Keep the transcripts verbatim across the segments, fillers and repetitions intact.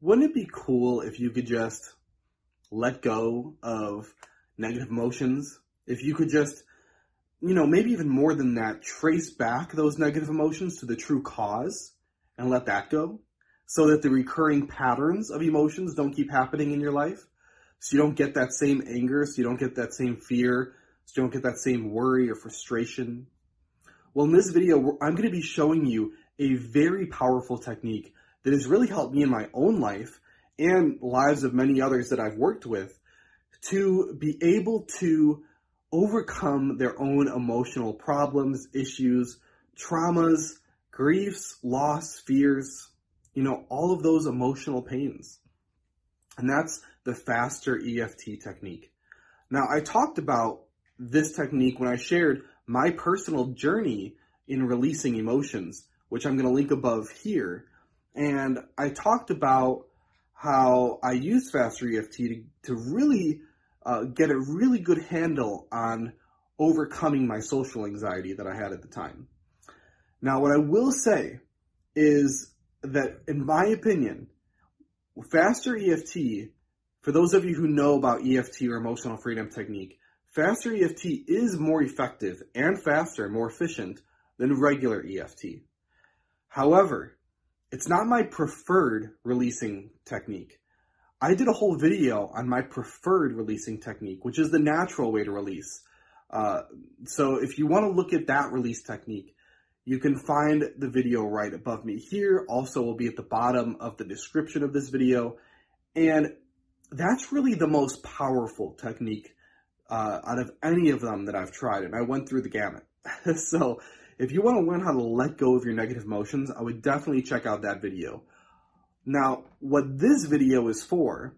Wouldn't it be cool if you could just let go of negative emotions? If you could just, you know, maybe even more than that, trace back those negative emotions to the true cause and let that go so that the recurring patterns of emotions don't keep happening in your life. So you don't get that same anger, so you don't get that same fear, so you don't get that same worry or frustration. Well, in this video, I'm going to be showing you a very powerful technique that has really helped me in my own life and lives of many others that I've worked with to be able to overcome their own emotional problems, issues, traumas, griefs, loss, fears, you know, all of those emotional pains. And that's the FasterEFT technique. Now, I talked about this technique when I shared my personal journey in releasing emotions, which I'm going to link above here. And I talked about how I used FasterEFT to, to really uh, get a really good handle on overcoming my social anxiety that I had at the time. Now, what I will say is that, in my opinion, FasterEFT, for those of you who know about E F T or emotional freedom technique, FasterEFT is more effective and faster, more efficient than regular E F T. However, it's not my preferred releasing technique. I did a whole video on my preferred releasing technique, which is the natural way to release. Uh, so if you want to look at that release technique, you can find the video right above me here. Also will be at the bottom of the description of this video. And that's really the most powerful technique uh, out of any of them that I've tried. And I went through the gamut. So if you want to learn how to let go of your negative emotions, I would definitely check out that video. Now, what this video is for,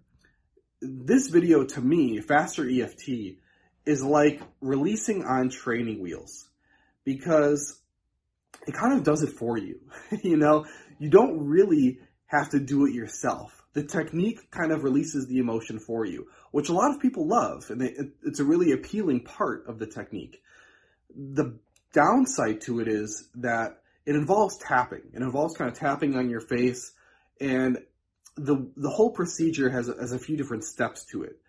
this video to me, FasterEFT, is like releasing on training wheels, because it kind of does it for you. You know, you don't really have to do it yourself. The technique kind of releases the emotion for you, which a lot of people love, and it, it's a really appealing part of the technique. The downside to it is that it involves tapping. It involves kind of tapping on your face, and the the whole procedure has, has a few different steps to it.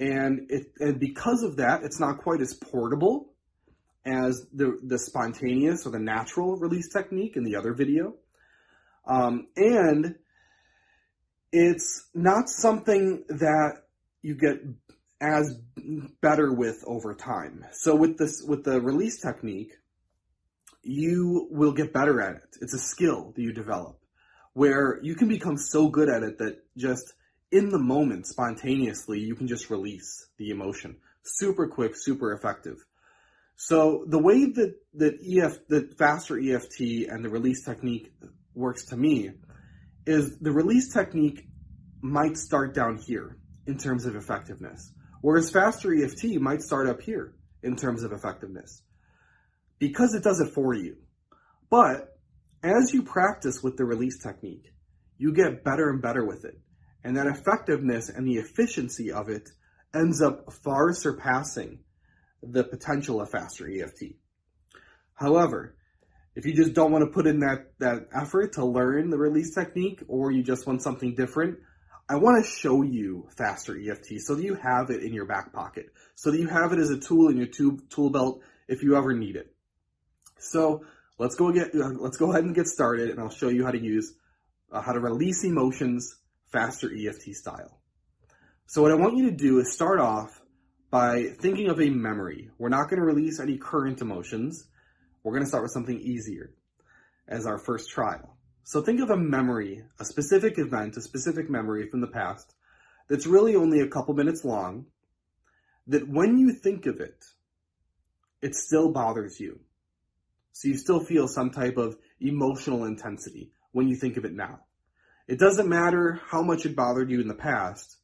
And it and because of that, it's not quite as portable as the, the spontaneous or the natural release technique in the other video. Um, and it's not something that you get as better with over time. So with this, with the release technique, you will get better at it. It's a skill that you develop where you can become so good at it that just in the moment, spontaneously, you can just release the emotion. Super quick, super effective. So the way that, that, E F, that FasterEFT and the release technique works to me is the release technique might start down here in terms of effectiveness, whereas FasterEFT might start up here in terms of effectiveness because it does it for you. But as you practice with the release technique, you get better and better with it. And that effectiveness and the efficiency of it ends up far surpassing the potential of FasterEFT. However, if you just don't want to put in that, that effort to learn the release technique, or you just want something different, I want to show you FasterEFT so that you have it in your back pocket, so that you have it as a tool in your tube, tool belt if you ever need it. So let's go get let's go ahead and get started, and I'll show you how to use uh, how to release emotions FasterEFT style. So what I want you to do is start off by thinking of a memory. We're not going to release any current emotions. We're going to start with something easier as our first trial. So think of a memory, a specific event, a specific memory from the past that's really only a couple minutes long, that when you think of it, it still bothers you. So you still feel some type of emotional intensity when you think of it now. It doesn't matter how much it bothered you in the past,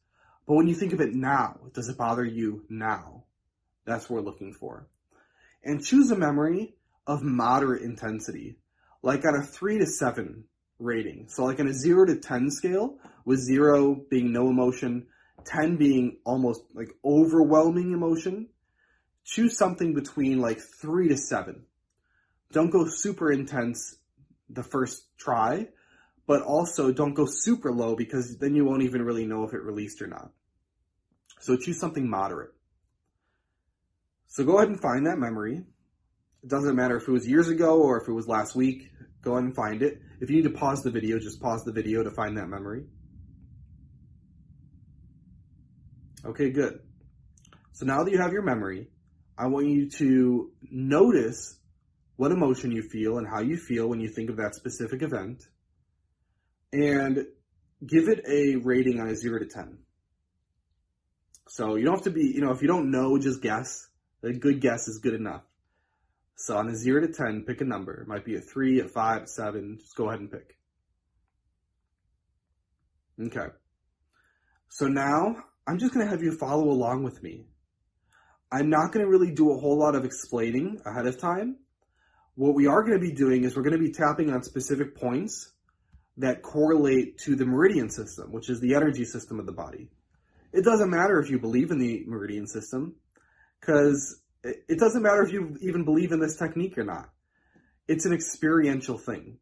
but when you think of it now, does it bother you now? That's what we're looking for. And choose a memory of moderate intensity, like on a three to seven rating. So like on a zero to ten scale, with zero being no emotion, ten being almost like overwhelming emotion. Choose something between like three to seven. Don't go super intense the first try, but also don't go super low because then you won't even really know if it released or not. So choose something moderate. So go ahead and find that memory. It doesn't matter if it was years ago or if it was last week, go ahead and find it. If you need to pause the video, just pause the video to find that memory. Okay, good. So now that you have your memory, I want you to notice what emotion you feel and how you feel when you think of that specific event, and give it a rating on a zero to ten. So you don't have to be, you know, if you don't know, just guess. A good guess is good enough. So on a zero to ten, pick a number. It might be a three, a five, a seven. Just go ahead and pick. Okay. So now I'm just going to have you follow along with me. I'm not going to really do a whole lot of explaining ahead of time. What we are going to be doing is we're going to be tapping on specific points that correlate to the meridian system, which is the energy system of the body. It doesn't matter if you believe in the meridian system, because it doesn't matter if you even believe in this technique or not. It's an experiential thing.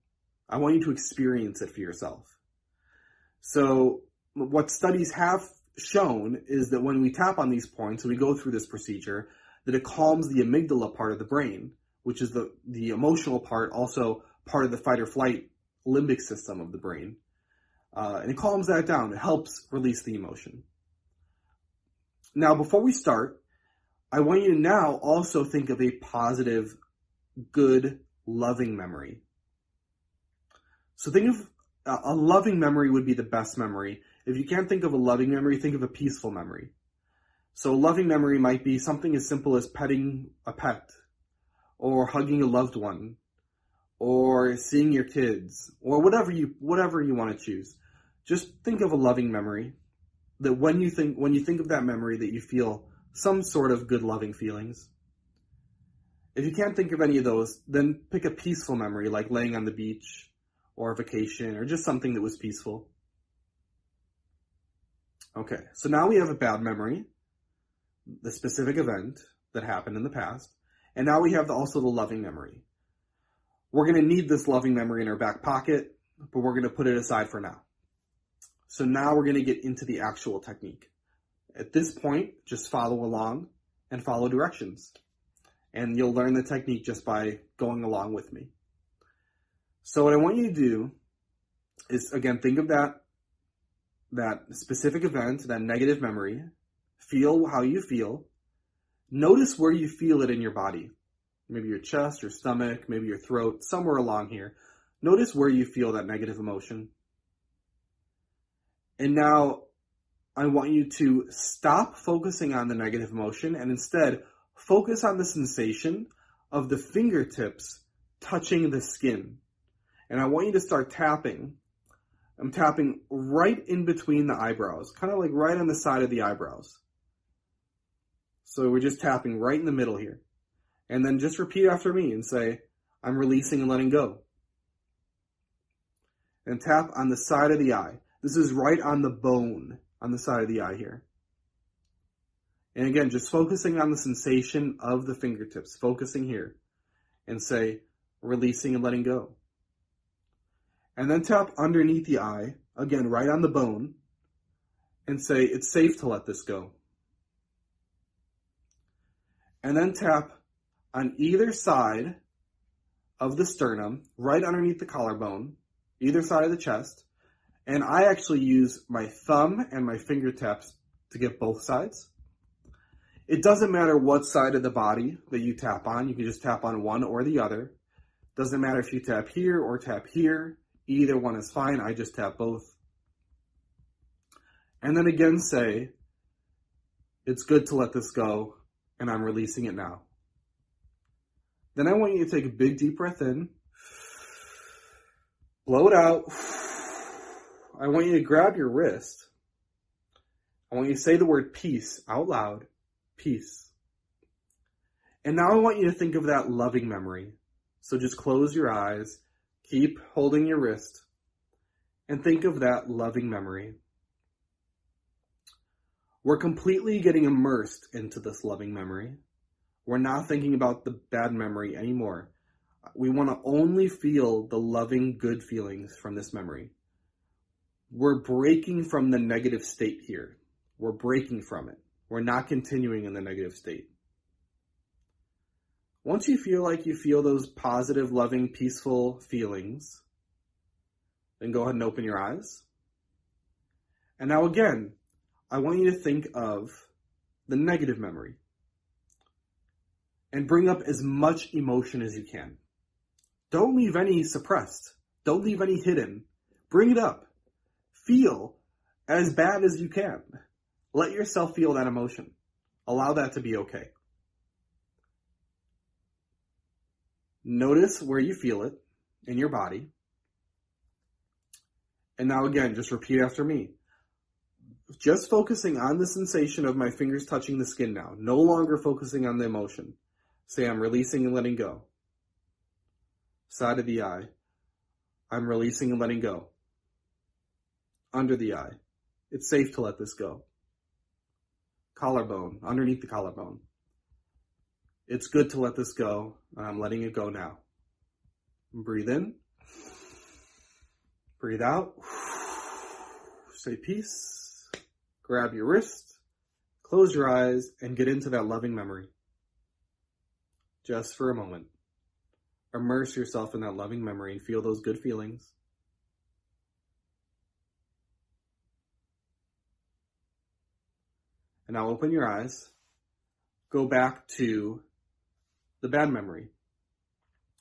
I want you to experience it for yourself. So what studies have shown is that when we tap on these points, we go through this procedure, that it calms the amygdala part of the brain, which is the, the emotional part, also part of the fight or flight limbic system of the brain. Uh, and it calms that down. It helps release the emotion. Now, before we start, I want you to now also think of a positive, good, loving memory. So think of uh, a loving memory would be the best memory. If you can't think of a loving memory, think of a peaceful memory. So a loving memory might be something as simple as petting a pet, or hugging a loved one, or seeing your kids, or whatever you whatever you want to choose. Just think of a loving memory, that when you think when you think of that memory, that you feel some sort of good loving feelings. If you can't think of any of those, then pick a peaceful memory, like laying on the beach, or vacation, or just something that was peaceful. Okay, so now we have a bad memory, the specific event that happened in the past, and now we have the, also the loving memory. We're going to need this loving memory in our back pocket, but we're going to put it aside for now. So now we're going to get into the actual technique. At this point, just follow along and follow directions. And you'll learn the technique just by going along with me. So what I want you to do is, again, think of that, that specific event, that negative memory. Feel how you feel. Notice where you feel it in your body. Maybe your chest, your stomach, maybe your throat, somewhere along here. Notice where you feel that negative emotion. And now I want you to stop focusing on the negative emotion and instead focus on the sensation of the fingertips touching the skin. And I want you to start tapping. I'm tapping right in between the eyebrows, kind of like right on the side of the eyebrows. So we're just tapping right in the middle here. And then just repeat after me and say, I'm releasing and letting go. And tap on the side of the eye. This is right on the bone on the side of the eye here. And again, just focusing on the sensation of the fingertips, focusing here. And say, releasing and letting go. And then tap underneath the eye, again, right on the bone, and say, it's safe to let this go. And then tap on either side of the sternum, right underneath the collarbone, either side of the chest. And I actually use my thumb and my fingertips to get both sides. It doesn't matter what side of the body that you tap on. You can just tap on one or the other. Doesn't matter if you tap here or tap here. Either one is fine. I just tap both. And then again say, it's good to let this go, and I'm releasing it now. Then I want you to take a big deep breath in, blow it out. I want you to grab your wrist. I want you to say the word peace out loud, peace. And now I want you to think of that loving memory. So just close your eyes, keep holding your wrist, and think of that loving memory. We're completely getting immersed into this loving memory. We're not thinking about the bad memory anymore. We want to only feel the loving, good feelings from this memory. We're breaking from the negative state here. We're breaking from it. We're not continuing in the negative state. Once you feel like you feel those positive, loving, peaceful feelings, then go ahead and open your eyes. And now again, I want you to think of the negative memory and bring up as much emotion as you can. Don't leave any suppressed. Don't leave any hidden. Bring it up. Feel as bad as you can. Let yourself feel that emotion. Allow that to be okay. Notice where you feel it in your body. And now again, just repeat after me. Just focusing on the sensation of my fingers touching the skin now. No longer focusing on the emotion. Say, I'm releasing and letting go. Side of the eye. I'm releasing and letting go. Under the eye. It's safe to let this go. Collarbone. Underneath the collarbone. It's good to let this go. I'm letting it go now. Breathe in. Breathe out. Say peace. Grab your wrist. Close your eyes and get into that loving memory. Just for a moment. Immerse yourself in that loving memory and feel those good feelings. And now open your eyes. Go back to the bad memory.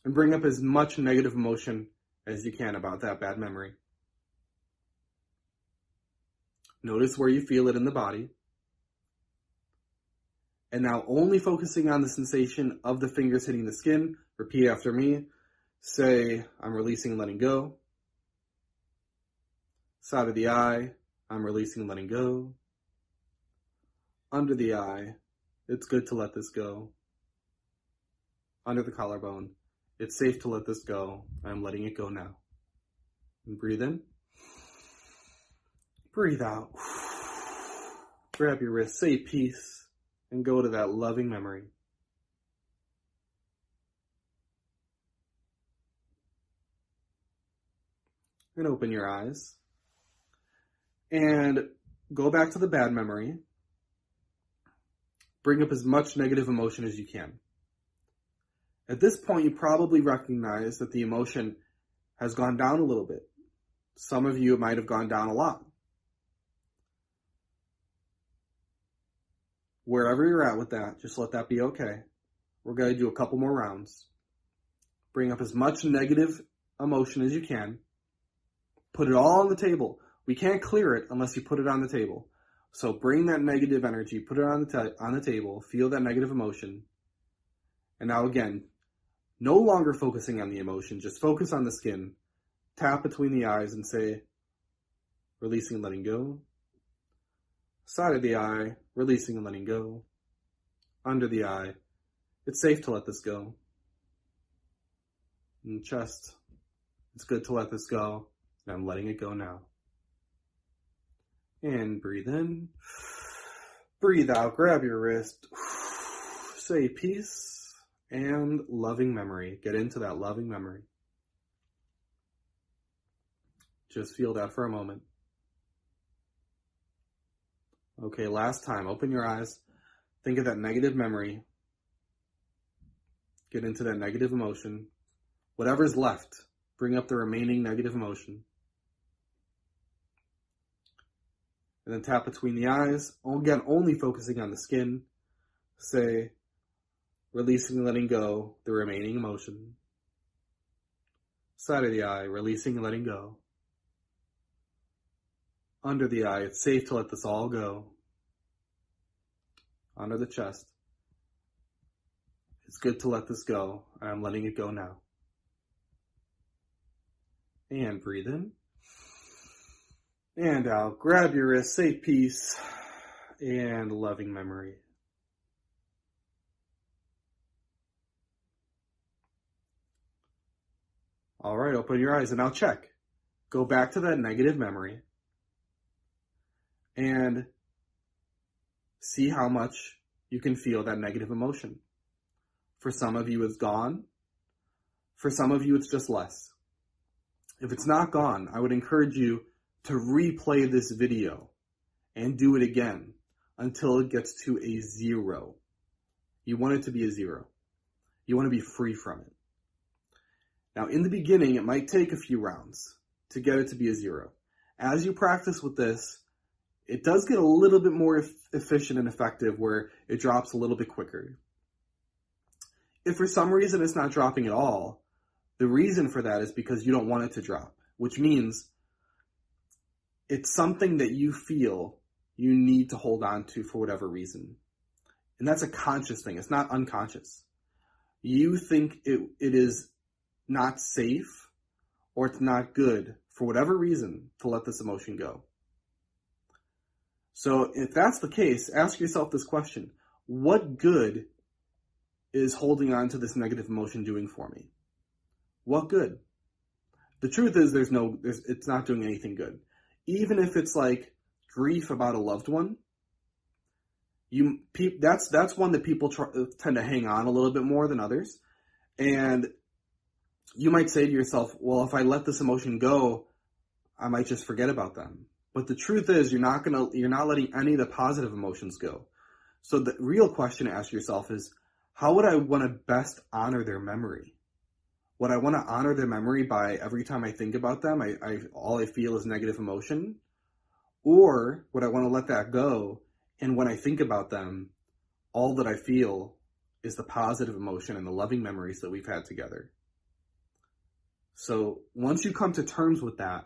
And bring up as much negative emotion as you can about that bad memory. Notice where you feel it in the body. And now only focusing on the sensation of the fingers hitting the skin. Repeat after me. Say, I'm releasing and letting go. Side of the eye, I'm releasing and letting go. Under the eye, it's good to let this go. Under the collarbone, it's safe to let this go. I'm letting it go now. And breathe in. Breathe out. Grab your wrist, say peace, and go to that loving memory. And open your eyes. And go back to the bad memory. Bring up as much negative emotion as you can. At this point, you probably recognize that the emotion has gone down a little bit. Some of you might have gone down a lot. Wherever you're at with that, just let that be okay. We're going to do a couple more rounds. Bring up as much negative emotion as you can. Put it all on the table. We can't clear it unless you put it on the table. So bring that negative energy, put it on the, on the table, feel that negative emotion. And now again, no longer focusing on the emotion, just focus on the skin. Tap between the eyes and say, releasing and letting go. Side of the eye, releasing and letting go. Under the eye, it's safe to let this go. In the chest, it's good to let this go. And I'm letting it go now. And breathe in, breathe out, grab your wrist, say peace, and loving memory. Get into that loving memory. Just feel that for a moment. Okay, last time, open your eyes, think of that negative memory, get into that negative emotion. Whatever's left, bring up the remaining negative emotion. And then tap between the eyes. Again, only focusing on the skin. Say, releasing and letting go the remaining emotion. Side of the eye, releasing and letting go. Under the eye, it's safe to let this all go. Under the chest, it's good to let this go. I'm letting it go now. And breathe in. And out, grab your wrist, say peace, and loving memory. All right, open your eyes and now check. Go back to that negative memory and see how much you can feel that negative emotion. For some of you, it's gone. For some of you, it's just less. If it's not gone, I would encourage you to replay this video and do it again until it gets to a zero. You want it to be a zero. You want to be free from it. Now, in the beginning, it might take a few rounds to get it to be a zero. As you practice with this, it does get a little bit more efficient and effective where it drops a little bit quicker. If for some reason it's not dropping at all, the reason for that is because you don't want it to drop, which means it's something that you feel you need to hold on to for whatever reason. And that's a conscious thing. It's not unconscious. You think it, it is not safe or it's not good for whatever reason to let this emotion go. So if that's the case, ask yourself this question. What good is holding on to this negative emotion doing for me? What good? The truth is there's no, there's, it's not doing anything good. Even if it's like grief about a loved one, you pe- that's that's one that people try, tend to hang on a little bit more than others. And you might say to yourself, well, if I let this emotion go, I might just forget about them. But the truth is you're not gonna, you're not letting any of the positive emotions go. So the real question to ask yourself is, how would I want to best honor their memory? Would I want to honor their memory by every time I think about them, I, I all I feel is negative emotion? Or would I want to let that go, and when I think about them, all that I feel is the positive emotion and the loving memories that we've had together? So once you come to terms with that,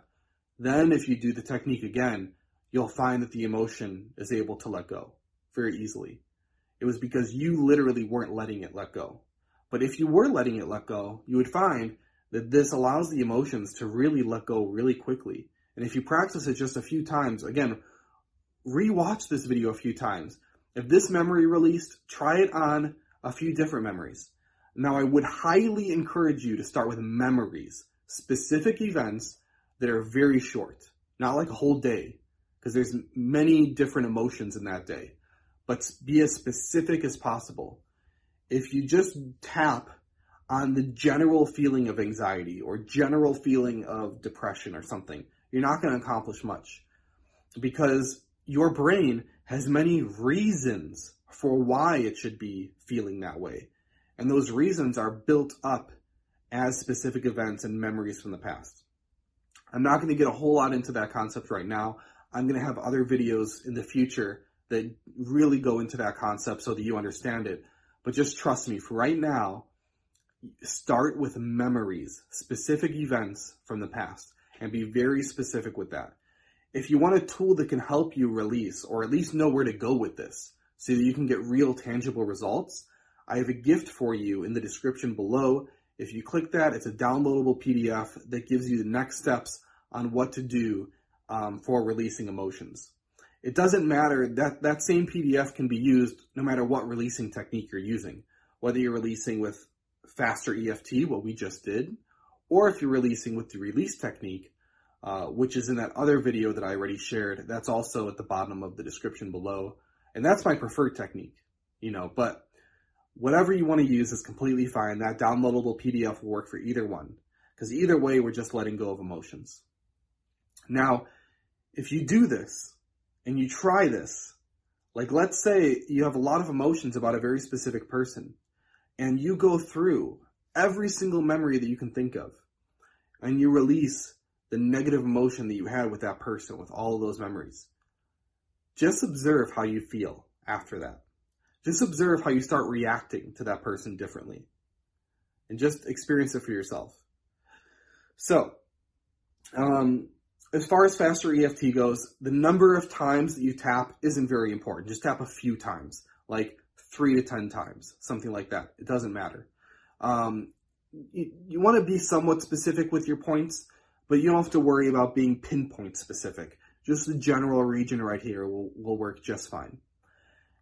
then if you do the technique again, you'll find that the emotion is able to let go very easily. It was because you literally weren't letting it let go. But if you were letting it let go, you would find that this allows the emotions to really let go really quickly. And if you practice it just a few times, again, rewatch this video a few times. If this memory released, try it on a few different memories. Now, I would highly encourage you to start with memories, specific events that are very short, not like a whole day, because there's many different emotions in that day. But be as specific as possible. If you just tap on the general feeling of anxiety or general feeling of depression or something, you're not going to accomplish much because your brain has many reasons for why it should be feeling that way. And those reasons are built up as specific events and memories from the past. I'm not going to get a whole lot into that concept right now. I'm going to have other videos in the future that really go into that concept so that you understand it. But just trust me, for right now, start with memories, specific events from the past, and be very specific with that. If you want a tool that can help you release, or at least know where to go with this, so that you can get real tangible results, I have a gift for you in the description below. If you click that, it's a downloadable P D F that gives you the next steps on what to do um, for releasing emotions. It doesn't matter, that, that same P D F can be used no matter what releasing technique you're using, whether you're releasing with FasterEFT, what we just did, or if you're releasing with the release technique, uh, which is in that other video that I already shared. That's also at the bottom of the description below. And that's my preferred technique, you know, but whatever you want to use is completely fine. That downloadable P D F will work for either one, because either way, we're just letting go of emotions. Now, if you do this, and you try this, like let's say you have a lot of emotions about a very specific person, and you go through every single memory that you can think of, and you release the negative emotion that you had with that person, with all of those memories. Just observe how you feel after that. Just observe how you start reacting to that person differently, and just experience it for yourself. So, um, as far as FasterEFT goes, the number of times that you tap isn't very important. Just tap a few times, like three to ten times, something like that. It doesn't matter. Um, you you want to be somewhat specific with your points, but you don't have to worry about being pinpoint specific. Just the general region right here will, will work just fine.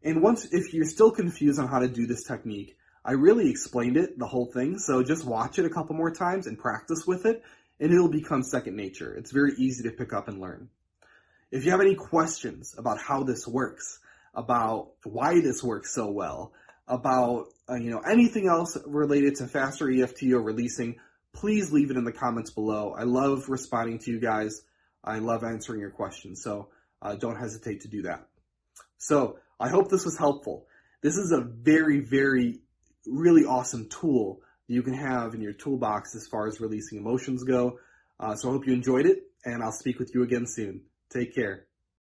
And once, if you're still confused on how to do this technique, I really explained it, the whole thing, so just watch it a couple more times and practice with it, and it'll become second nature. It's very easy to pick up and learn. If you have any questions about how this works, about why this works so well, about uh, you know anything else related to FasterEFT or releasing, please leave it in the comments below. I love responding to you guys. I love answering your questions, so uh, don't hesitate to do that. So I hope this was helpful. This is a very, very, really awesome tool you can have in your toolbox as far as releasing emotions go. Uh, so I hope you enjoyed it, and I'll speak with you again soon. Take care.